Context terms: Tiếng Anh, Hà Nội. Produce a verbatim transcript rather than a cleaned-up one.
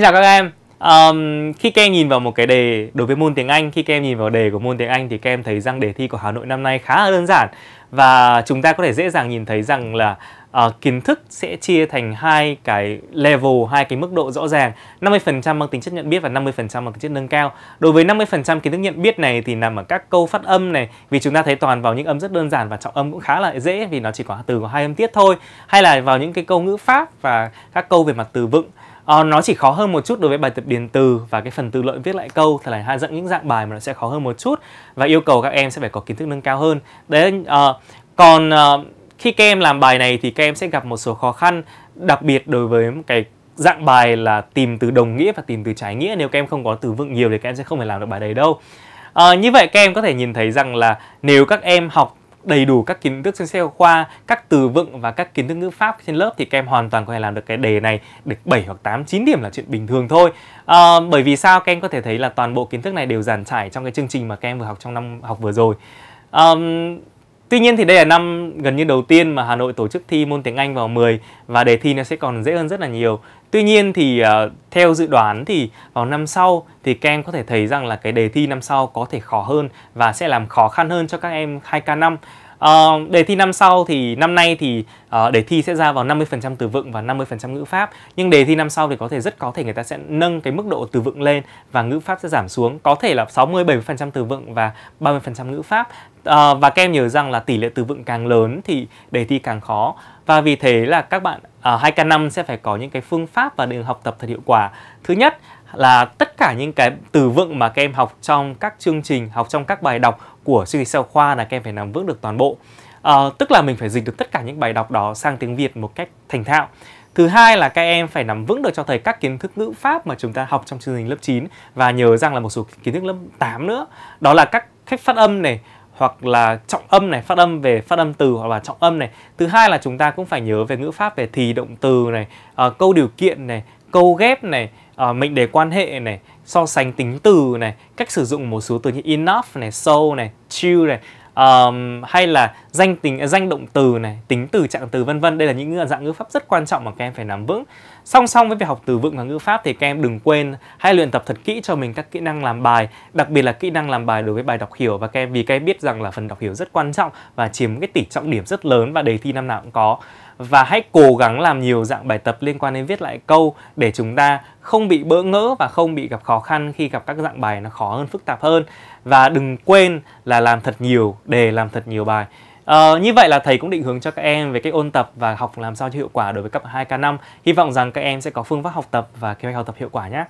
Xin chào các em. um, Khi các em nhìn vào một cái đề đối với môn tiếng Anh, khi các em nhìn vào đề của môn tiếng Anh thì các em thấy rằng đề thi của Hà Nội năm nay khá là đơn giản. Và chúng ta có thể dễ dàng nhìn thấy rằng là uh, kiến thức sẽ chia thành hai cái level, hai cái mức độ rõ ràng. năm mươi phần trăm mang tính chất nhận biết và năm mươi phần trăm mang tính chất nâng cao. Đối với năm mươi phần trăm kiến thức nhận biết này thì nằm ở các câu phát âm này, vì chúng ta thấy toàn vào những âm rất đơn giản và trọng âm cũng khá là dễ vì nó chỉ có từ có hai âm tiết thôi. Hay là vào những cái câu ngữ pháp và các câu về mặt từ vựng. À, nó chỉ khó hơn một chút đối với bài tập điền từ và cái phần từ luận viết lại câu, thật là hai dạng những dạng bài mà nó sẽ khó hơn một chút và yêu cầu các em sẽ phải có kiến thức nâng cao hơn. Đấy, à, còn à, khi các em làm bài này thì các em sẽ gặp một số khó khăn đặc biệt đối với cái dạng bài là tìm từ đồng nghĩa và tìm từ trái nghĩa. Nếu các em không có từ vựng nhiều thì các em sẽ không phải làm được bài đấy đâu. À, như vậy các em có thể nhìn thấy rằng là nếu các em học đầy đủ các kiến thức trên sách giáo khoa, các từ vựng và các kiến thức ngữ pháp trên lớp thì các em hoàn toàn có thể làm được cái đề này được bảy hoặc tám, chín điểm là chuyện bình thường thôi. À, bởi vì sao? Các em có thể thấy là toàn bộ kiến thức này đều dàn trải trong cái chương trình mà các em vừa học trong năm học vừa rồi. À, tuy nhiên thì đây là năm gần như đầu tiên mà Hà Nội tổ chức thi môn tiếng Anh vào mười và đề thi nó sẽ còn dễ hơn rất là nhiều. Tuy nhiên thì uh, theo dự đoán thì vào năm sau thì các em có thể thấy rằng là cái đề thi năm sau có thể khó hơn và sẽ làm khó khăn hơn cho các em hai k năm. Uh, đề thi năm sau thì năm nay thì uh, đề thi sẽ ra vào năm mươi phần trăm từ vựng và năm mươi phần trăm ngữ pháp. Nhưng đề thi năm sau thì có thể rất có thể người ta sẽ nâng cái mức độ từ vựng lên và ngữ pháp sẽ giảm xuống. Có thể là sáu mươi đến bảy mươi phần trăm từ vựng và ba mươi phần trăm ngữ pháp. Uh, và các em nhớ rằng là tỷ lệ từ vựng càng lớn thì đề thi càng khó. Và vì thế là các bạn uh, hai k năm sẽ phải có những cái phương pháp và đường học tập thật hiệu quả. Thứ nhất là tất cả những cái từ vựng mà các em học trong các chương trình, học trong các bài đọc của chương trình sách giáo khoa là các em phải nắm vững được toàn bộ. À, tức là mình phải dịch được tất cả những bài đọc đó sang tiếng Việt một cách thành thạo. Thứ hai là các em phải nắm vững được cho thầy các kiến thức ngữ pháp mà chúng ta học trong chương trình lớp chín và nhớ rằng là một số kiến thức lớp tám nữa. Đó là các cách phát âm này, hoặc là trọng âm này, phát âm về phát âm từ hoặc là trọng âm này. Thứ hai là chúng ta cũng phải nhớ về ngữ pháp, về thì động từ này, à, câu điều kiện này, câu ghép này, à, mệnh đề quan hệ này, so sánh tính từ này, cách sử dụng một số từ như enough này, so này, true này, um, hay là danh tính danh động từ này, tính từ, trạng từ, vân vân. Đây là những dạng ngữ pháp rất quan trọng mà các em phải nắm vững. Song song với việc học từ vựng và ngữ pháp thì các em đừng quên hãy luyện tập thật kỹ cho mình các kỹ năng làm bài, đặc biệt là kỹ năng làm bài đối với bài đọc hiểu, và các em vì các em biết rằng là phần đọc hiểu rất quan trọng và chiếm cái tỷ trọng điểm rất lớn và đề thi năm nào cũng có. Và hãy cố gắng làm nhiều dạng bài tập liên quan đến viết lại câu để chúng ta không bị bỡ ngỡ và không bị gặp khó khăn khi gặp các dạng bài nó khó hơn, phức tạp hơn. Và đừng quên là làm thật nhiều đề, làm thật nhiều bài. Uh, như vậy là thầy cũng định hướng cho các em về cách ôn tập và học làm sao cho hiệu quả đối với cấp hai k năm. Hy vọng rằng các em sẽ có phương pháp học tập và kế hoạch học tập hiệu quả nhé.